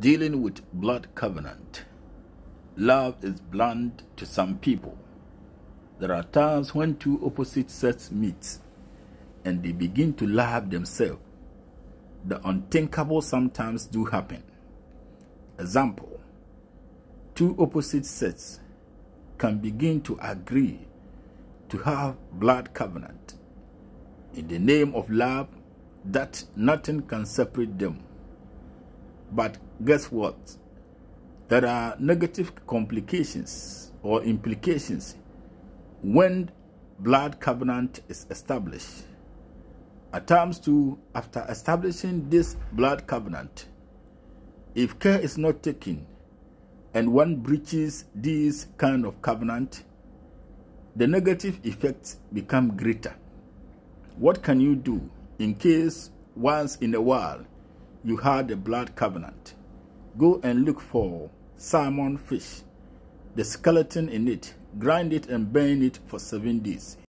Dealing with blood covenant. Love is bland to some people. There are times when two opposite sets meet and they begin to love themselves. The unthinkable sometimes do happen. Example, two opposite sets can begin to agree to have blood covenant in the name of love that nothing can separate them. But guess what? There are negative complications or implications when blood covenant is established. At times too, after establishing this blood covenant, if care is not taken and one breaches this kind of covenant, the negative effects become greater. What can you do in case once in a while you had a blood covenant? Go and look for salmon fish, the skeleton in it, grind it and burn it for 7 days.